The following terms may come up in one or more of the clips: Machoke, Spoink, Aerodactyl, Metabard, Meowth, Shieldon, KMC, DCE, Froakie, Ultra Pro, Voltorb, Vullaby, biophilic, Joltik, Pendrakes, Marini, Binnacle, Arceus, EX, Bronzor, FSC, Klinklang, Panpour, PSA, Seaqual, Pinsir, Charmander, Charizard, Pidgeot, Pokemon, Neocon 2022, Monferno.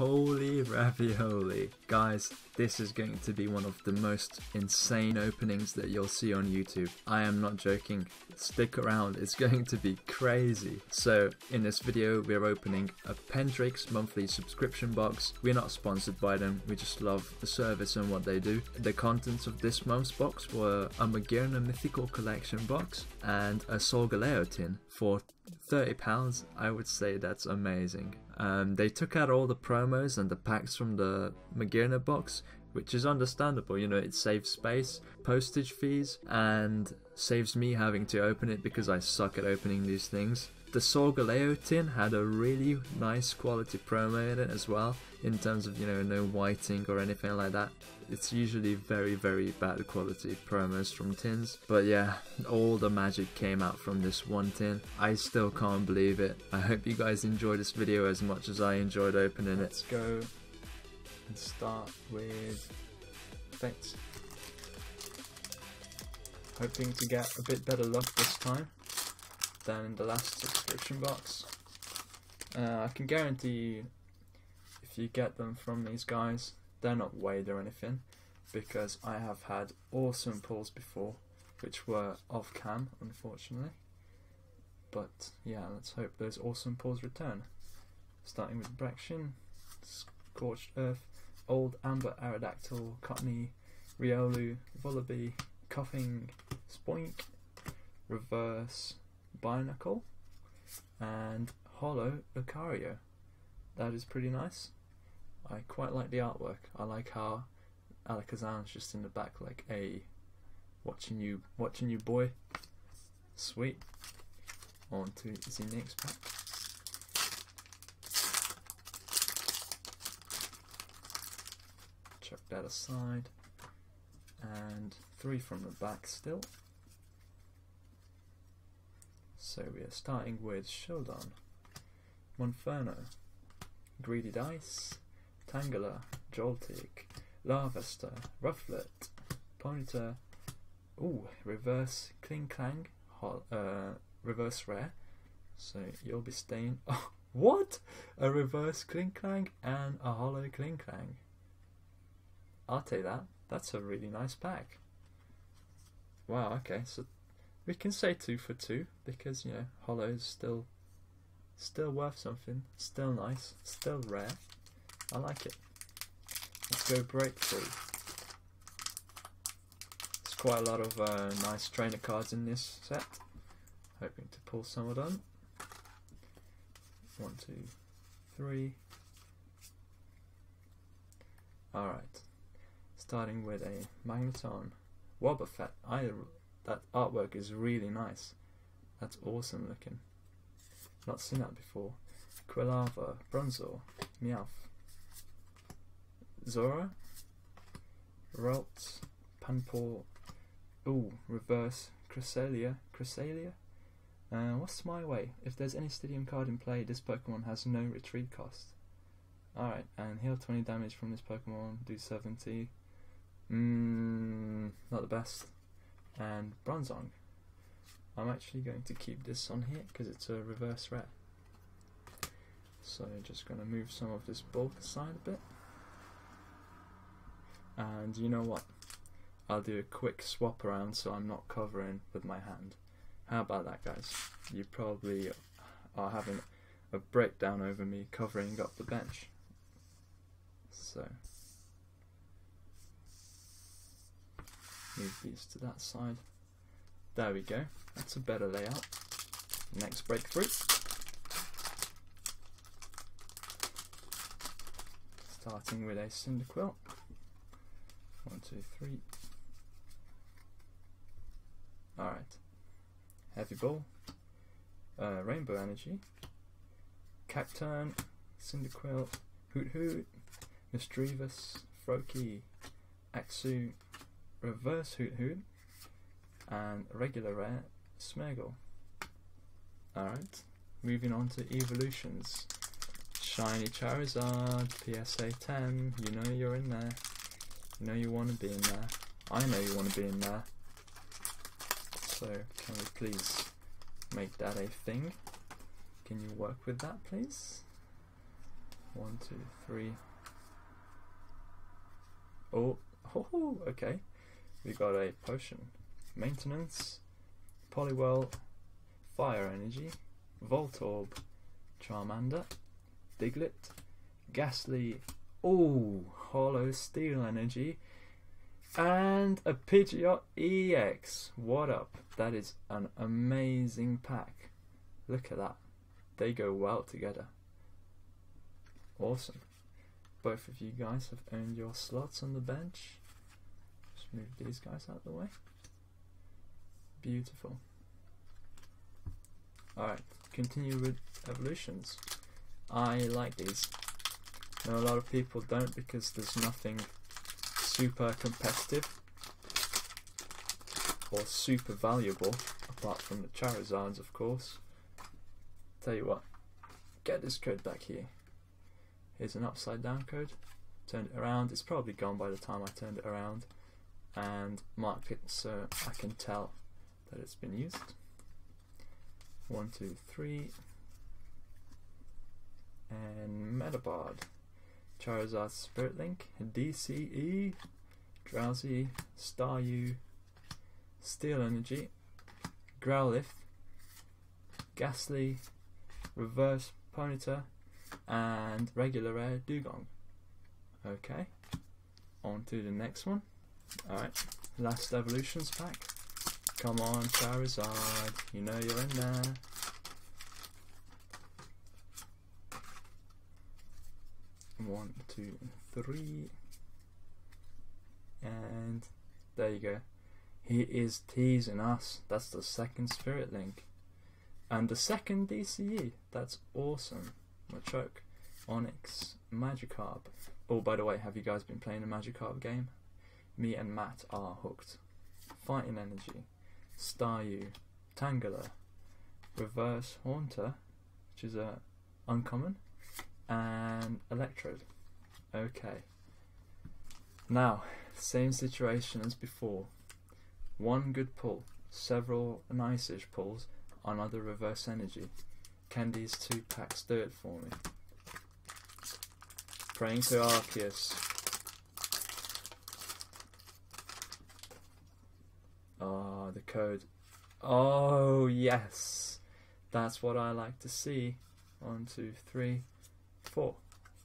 Holy ravioli. Guys, this is going to be one of the most insane openings that you'll see on YouTube. I am not joking. Stick around, it's going to be crazy. So, in this video, we're opening a Pendrakes monthly subscription box. We're not sponsored by them, we just love the service and what they do. The contents of this month's box were a Magearna mythical collection box and a Solgaleo tin for £30. I would say that's amazing. They took out all the promos and the packs from the Magearna box, which is understandable, you know, it saves space, postage fees, and saves me having to open it because I suck at opening these things. The Solgaleo tin had a really nice quality promo in it as well, in terms of, you know, no whiting or anything like that. It's usually very, very bad quality promos from tins, but yeah, all the magic came out from this one tin. I still can't believe it. I hope you guys enjoyed this video as much as I enjoyed opening it. Let's go and start with effects. Hoping to get a bit better luck this time than in the last subscription box. I can guarantee you, if you get them from these guys, they're not weighed or anything, because I have had awesome pulls before which were off cam, unfortunately. But yeah, let's hope those awesome pulls return. Starting with Braixen, Scorched Earth, Old Amber Aerodactyl, Cottony, Riolu, Vullaby, Coughing, Spoink, Reverse Binnacle, and Hollow Lucario. That is pretty nice. I quite like the artwork. I like how Alakazam's just in the back like, hey, watching you boy. Sweet. On to the next pack. Chuck that aside. And three from the back still. So we are starting with Shieldon, Monferno, Greedy Dice, Tangela, Joltik, Larvesta, Rufflet, Ponyta, Reverse Klinklang, Reverse Rare, so you'll be staying, oh, what? A Reverse Klinklang and a Hollow Klinklang. I'll take that, that's a really nice pack. Wow, okay, so we can say 2 for 2, because, you know, Hollow's still worth something, still nice, still rare. I like it. Let's go Breakthrough. There's quite a lot of nice trainer cards in this set. Hoping to pull some of them. 1, 2, 3. Alright. Starting with a Magneton. Wobbuffet. That artwork is really nice. That's awesome looking. Not seen that before. Quilava, Bronzor, Meowth, Zora, Ralt, Panpour, Reverse Cresselia. What's my way? If there's any Stadium card in play, this Pokemon has no retreat cost. Alright, and heal 20 damage from this Pokemon, do 70. Not the best. And Bronzor. I'm actually going to keep this on here because it's a reverse rare. So just going to move some of this bulk aside a bit. And you know what? I'll do a quick swap around so I'm not covering with my hand. How about that, guys? You probably are having a breakdown over me covering up the bench. So move these to that side. There we go, that's a better layout. Next Breakthrough. Starting with a Cyndaquil. 1, 2, 3. Alright. Heavy Ball. Rainbow Energy. Cacturne. Cyndaquil. Hoot Hoot. Misdreavus. Froakie. Axu. Reverse Hoot Hoot. And regular rare Smeargle. Alright, moving on to evolutions. Shiny Charizard, PSA 10, you know you're in there. You know you want to be in there. I know you want to be in there. So can we please make that a thing? Can you work with that, please? One, two, three. Oh, okay. We got a potion. Maintenance, Poliwhirl, Fire Energy, Voltorb, Charmander, Diglett, Ghastly, oh, Hollow Steel Energy, and a Pidgeot EX. What up? That is an amazing pack. Look at that. They go well together. Awesome. Both of you guys have earned your slots on the bench. Just move these guys out of the way. Beautiful. Alright, continue with evolutions. I like these. Now a lot of people don't because there's nothing super competitive or super valuable apart from the Charizards, of course. Tell you what, get this code back here. Here's an upside down code. Turned it around. It's probably gone by the time I turned it around and marked it so I can tell that it's been used. 1, 2, 3. And Metabard, Charizard Spirit Link, DCE, Drowsy, Staryu, Steel Energy, Growlithe, Ghastly, Reverse Ponyta, and regular rare Dugong. Okay, on to the next one. Alright, last evolutions pack. Come on Charizard, you know you're in there. One, two, three, and there you go. He is teasing us. That's the second Spirit Link and the second DCE. That's awesome. Machoke, Onix, Magikarp. Oh, by the way, have you guys been playing the Magikarp game? Me and Matt are hooked. Fighting Energy, Staryu, Tangela, Reverse Haunter, which is a uncommon, and Electrode. Okay. Now, same situation as before. One good pull, several nice-ish pulls, another Reverse Energy. Can these two packs do it for me? Praying to Arceus. Oh, the code. Oh, yes. That's what I like to see. 1, 2, 3, 4.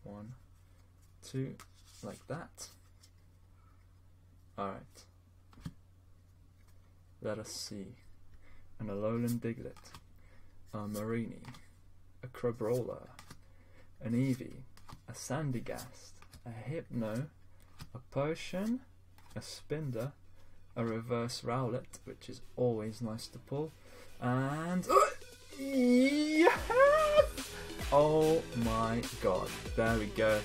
1, 2, like that. Alright. Let us see. An Alolan Diglett. A Marini, a Crabrawler, an Eevee, a Sandygast, a Hypno, a Potion, a Spinder, a Reverse Rowlet, which is always nice to pull, and yeah! Oh my god, there we go.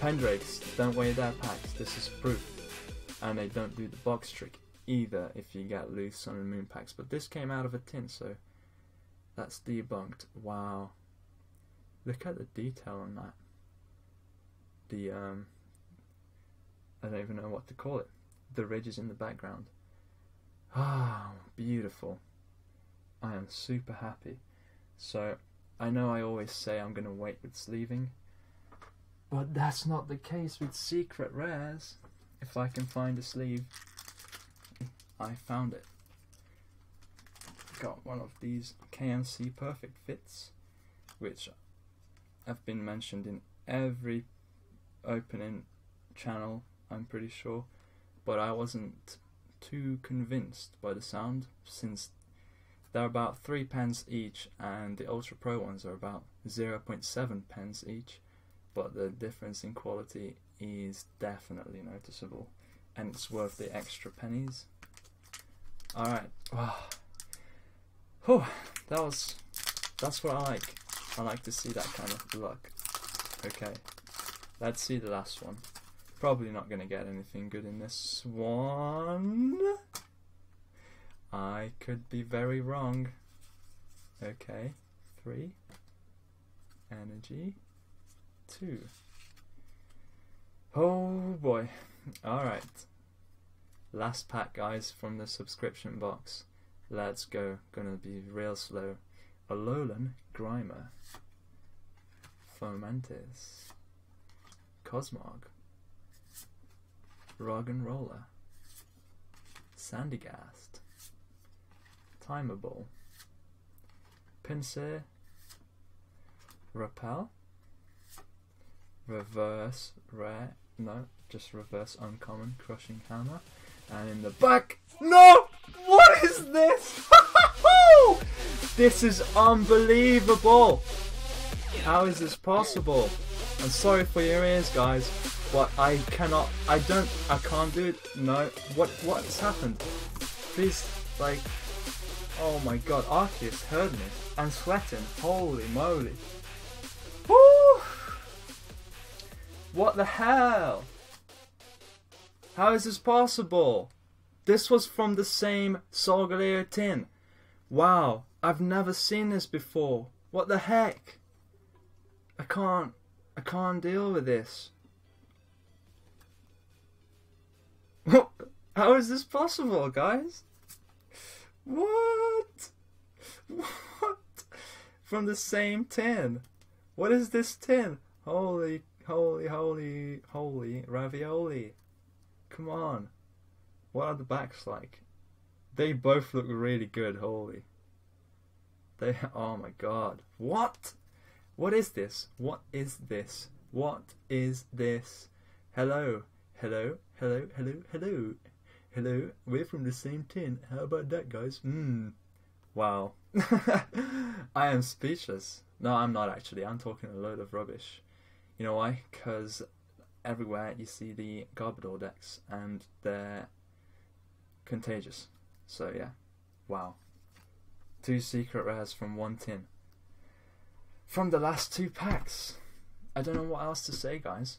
Pendrakes don't weigh their packs, this is proof. And they don't do the box trick either if you get loose Sun and Moon packs, but this came out of a tin, so that's debunked. Wow. Look at the detail on that. The, I don't even know what to call it. The ridges in the background. Ah, beautiful. I am super happy. So, I know I always say I'm going to wait with sleeving, but that's not the case with secret rares. If I can find a sleeve, I found it. Got one of these KMC Perfect Fits, which have been mentioned in every opening channel, I'm pretty sure, but I wasn't too convinced by the sound since they're about 3 pence each and the Ultra Pro ones are about 0.7 pence each, but the difference in quality is definitely noticeable and it's worth the extra pennies. Alright, oh. Oh, that's what I like. I like to see that kind of luck. Okay, let's see the last one. Probably not going to get anything good in this one. I could be very wrong. Okay, 3. Energy, 2. Oh boy. Alright. Last pack, guys, from the subscription box. Let's go, gonna be real slow. Alolan Grimer, Fomantis, Cosmog, Rug and Roller, Sandygast, Timer Ball, Pinsir, Repel, Reverse Rare, no, just Reverse Uncommon, Crushing Hammer, and in the back, no! What is this? This is unbelievable! How is this possible? I'm sorry for your ears, guys, but I can't do it. No, what's happened? Please, like, oh my god, Arceus heard me. I'm sweating, holy moly. Woo! What the hell? How is this possible? This was from the same Solgaleo tin. Wow, I've never seen this before. What the heck? I can't deal with this. How is this possible, guys? What? What? From the same tin. What is this tin? Holy, holy, holy, holy ravioli. Come on. What are the backs like? They both look really good, holy. They, oh my god. What? What is this? What is this? What is this? Hello. Hello. Hello. Hello. Hello. Hello. We're from the same tin. How about that, guys? Wow. I am speechless. No, I'm not actually. I'm talking a load of rubbish. You know why? Because everywhere you see the Garbodor decks and they're contagious. So yeah. Wow. 2 secret rares from 1 tin. From the last 2 packs. I don't know what else to say, guys.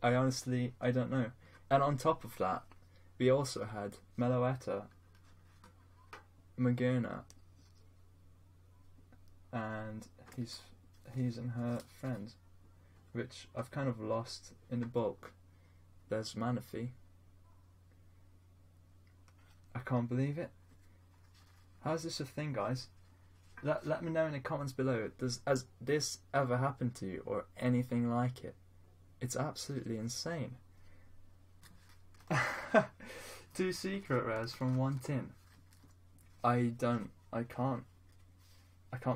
I honestly, I don't know. And on top of that, we also had Meloetta, Magearna, and he's and her friend, which I've kind of lost in the bulk. There's Manaphy. I can't believe it. How's this a thing, guys? Let me know in the comments below. Has this ever happened to you or anything like it? It's absolutely insane. 2 secret rares from 1 tin. I can't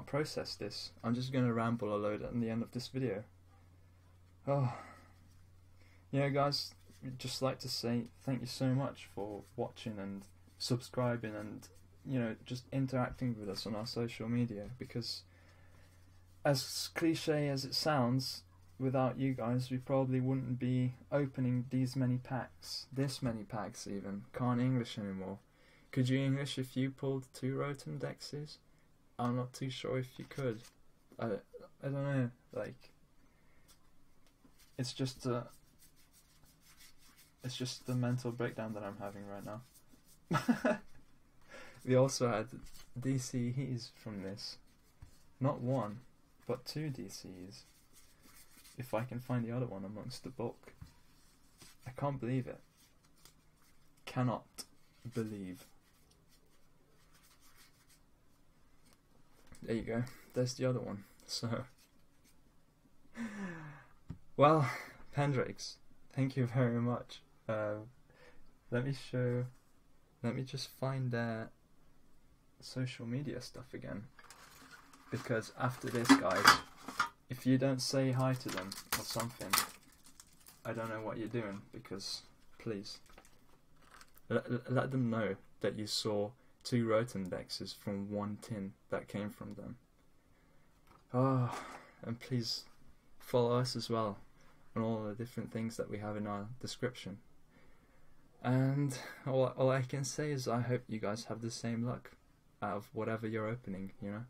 process this. I'm just gonna ramble a load at the end of this video. Oh, you know, guys, I'd just like to say thank you so much for watching and subscribing and, you know, just interacting with us on our social media, because as cliche as it sounds, without you guys we probably wouldn't be opening these many packs, this many packs even. Can't English anymore. Could you English if you pulled 2 Rotom Dexes? I'm not too sure if you could. I don't know, like, it's just the mental breakdown that I'm having right now. We also had DCEs from this. Not 1, but 2 DCEs. If I can find the other one amongst the bulk. I can't believe it. Cannot believe. There you go. There's the other one. So, well, Pendrakes, thank you very much. Let me just find their social media stuff again, because after this, guys, if you don't say hi to them or something, I don't know what you're doing, because please let them know that you saw 2 Rotom Dexes from 1 tin that came from them. Oh, and please follow us as well on all the different things that we have in our description. And all I can say is I hope you guys have the same luck out of whatever you're opening, you know?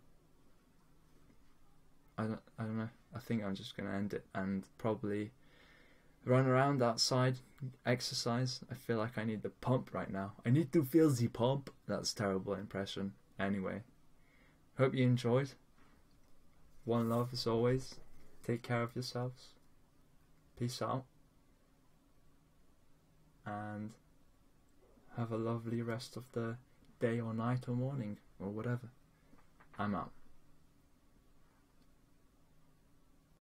I don't know. I think I'm just going to end it and probably run around outside, exercise. I feel like I need the pump right now. I need to feel the pump. That's a terrible impression. Anyway, hope you enjoyed. One love as always. Take care of yourselves. Peace out. And have a lovely rest of the day or night or morning or whatever. I'm out.